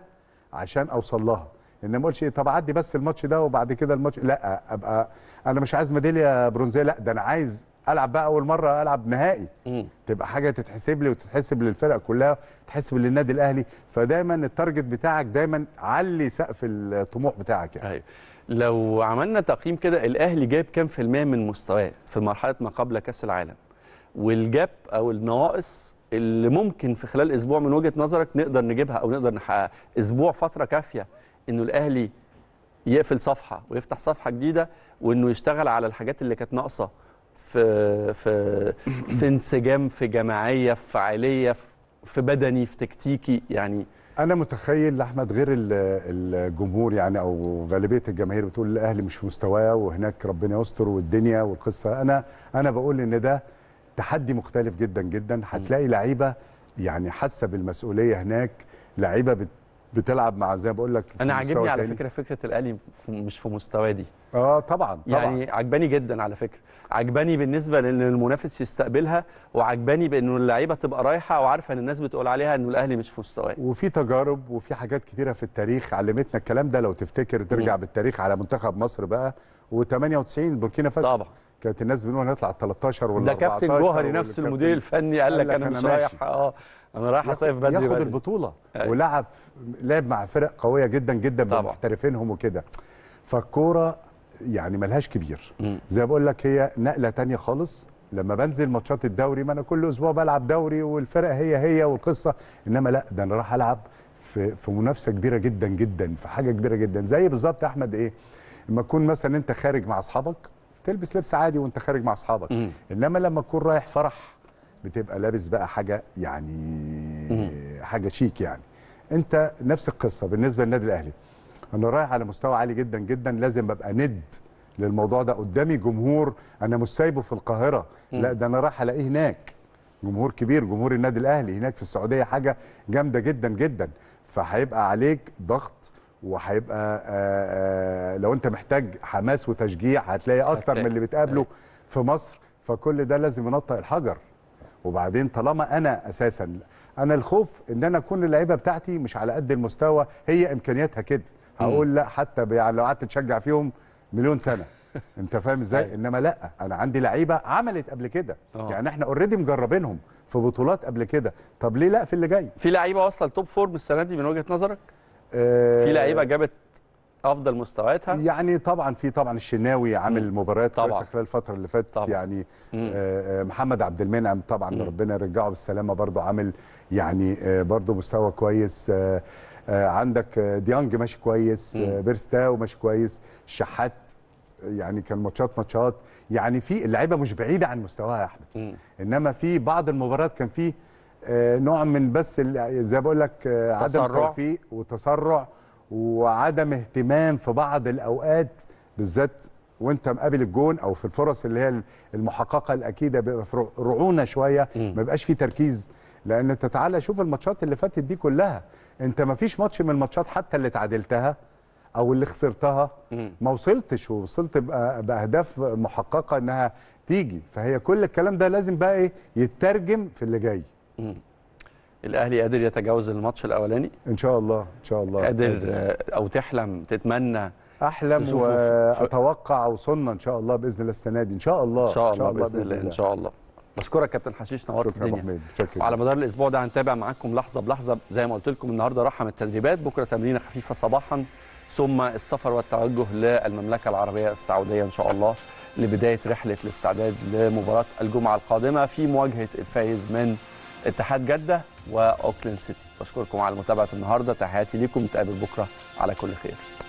عشان اوصل لها. ان ما اقولش طب عدي بس الماتش ده وبعد كده الماتش، لا، ابقى انا مش عايز ميداليه برونزيه، لا ده انا عايز العب بقى اول مره العب نهائي. م. تبقى حاجه تتحسب لي وتتحسب للفرقه كلها، تحسب للنادي الاهلي. فدايما التارجت بتاعك دايما علي سقف الطموح بتاعك يعني. أيوة. لو عملنا تقييم كده، الاهلي جاب كام في الميه من مستواه في مرحله ما قبل كاس العالم، والجاب او النواقص اللي ممكن في خلال اسبوع من وجهه نظرك نقدر نجيبها او نقدر نحققها؟ اسبوع فتره كافيه انه الاهلي يقفل صفحه ويفتح صفحه جديده، وانه يشتغل على الحاجات اللي كانت ناقصه في في في انسجام، في جماعيه، في فعاليه، في بدني، في تكتيكي. يعني انا متخيل لاحمد غير الجمهور يعني، او غالبيه الجماهير بتقول الاهلي مش في مستواه وهناك ربنا يستر والدنيا والقصه. انا انا بقول ان ده تحدي مختلف جدا جدا. هتلاقي لعيبه يعني حاسه بالمسؤوليه هناك، لعيبه بت بتلعب مع، زي ما بقول لك، انا عاجبني على فكره فكره الاهلي مش في مستواه دي. اه طبعا طبعا، يعني عجباني جدا على فكره، عجباني بالنسبه لان المنافس يستقبلها، وعجباني بانه اللعيبه تبقى رايحه وعارفه ان الناس بتقول عليها انه الاهلي مش في مستواه. وفي تجارب وفي حاجات كتيره في التاريخ علمتنا الكلام ده. لو تفتكر ترجع م. بالتاريخ على منتخب مصر بقى و98 بوركينا فاسو، طبعا كانت الناس بنقول هنطلع تلتاشر ولا أربعتاشر. ده كابتن جوهري نفس المدير الفني قال لك انا مش رايح، اه انا رايح اصيف بدري بدري، ياخد البطوله. أيوة. ولعب لعب مع فرق قويه جدا جدا بمحترفينهم وكده. فالكوره يعني ملهاش كبير. م. زي ما بقول لك هي نقله ثانيه خالص. لما بنزل ماتشات الدوري، ما انا كل اسبوع بلعب دوري والفرق هي هي والقصه، انما لا، ده انا رايح العب في في منافسه كبيره جدا جدا، في حاجه كبيره جدا. زي بالظبط يا احمد ايه، لما تكون مثلا انت خارج مع اصحابك تلبس لبس عادي وانت خارج مع اصحابك، م. انما لما تكون رايح فرح بتبقى لابس بقى حاجه يعني مم. حاجه شيك يعني. انت نفس القصه بالنسبه للنادي الاهلي، انا رايح على مستوى عالي جدا جدا، لازم ابقى ند للموضوع ده. قدامي جمهور انا مش سايبه في القاهره، مم. لا ده انا رايح الاقيه هناك، جمهور كبير، جمهور النادي الاهلي هناك في السعوديه حاجه جامده جدا جدا. فهيبقى عليك ضغط، وهيبقى لو انت محتاج حماس وتشجيع هتلاقي اكتر من اللي بتقابله في مصر. فكل ده لازم ينطق الحجر. وبعدين طالما انا اساسا انا الخوف ان انا اكون اللعيبه بتاعتي مش على قد المستوى، هي امكانياتها كده هقول لا حتى لو قعدت تشجع فيهم مليون سنه انت فاهم ازاي. انما لا، انا عندي لعيبه عملت قبل كده، يعني احنا اوريدي مجربينهم في بطولات قبل كده، طب ليه لا في اللي جاي؟ في لعيبه وصل توب فورم السنه دي من وجهه نظرك؟ أه في لعيبه جابت افضل مستوياتها يعني. طبعا في طبعا الشناوي عامل مباريات كويسه خلال الفتره اللي فاتت يعني. آه محمد عبد المنعم طبعا مم. ربنا يرجعه بالسلامه برضه عامل يعني آه برضه مستوى كويس. آه آه عندك ديانج ماشي كويس، آه بيرستاو ماشي كويس، الشحات يعني كان ماتشات ماتشات يعني. في اللعيبه مش بعيده عن مستواها يا احمد مم. انما في بعض المباريات كان في آه نوع من بس زي بقول لك آه عدم توفيق وتسرع وعدم اهتمام في بعض الاوقات، بالذات وانت مقابل الجون او في الفرص اللي هي المحققه الاكيده بيبقى في رعونه شويه، ما بيبقاش في تركيز. لان انت تعالى شوف الماتشات اللي فاتت دي كلها، انت ما فيش ماتش من الماتشات حتى اللي تعادلتها او اللي خسرتها ما وصلتش ووصلت باهداف محققه انها تيجي. فهي كل الكلام ده لازم بقى ايه يترجم في اللي جاي. الأهلي قادر يتجاوز الماتش الأولاني؟ إن شاء الله إن شاء الله قادر. أو تحلم تتمنى؟ أحلم وأتوقع وصلنا إن شاء الله بإذن الله السنة دي إن شاء الله إن شاء الله بإذن الله إن شاء الله. بشكرك كابتن حشيش، نورت الدنيا. وعلى مدار الأسبوع ده هنتابع معاكم لحظة بلحظة زي ما قلت لكم. النهارده راحة من التدريبات، بكرة تمرينة خفيفة صباحا، ثم السفر والتوجه للمملكة العربية السعودية إن شاء الله لبداية رحلة الاستعداد لمباراة الجمعة القادمة في مواجهة الفايز من اتحاد جدة وأوكلاند سيتي. بشكركم على متابعة النهاردة، تحياتي ليكم، نتقابل بكرة على كل خير.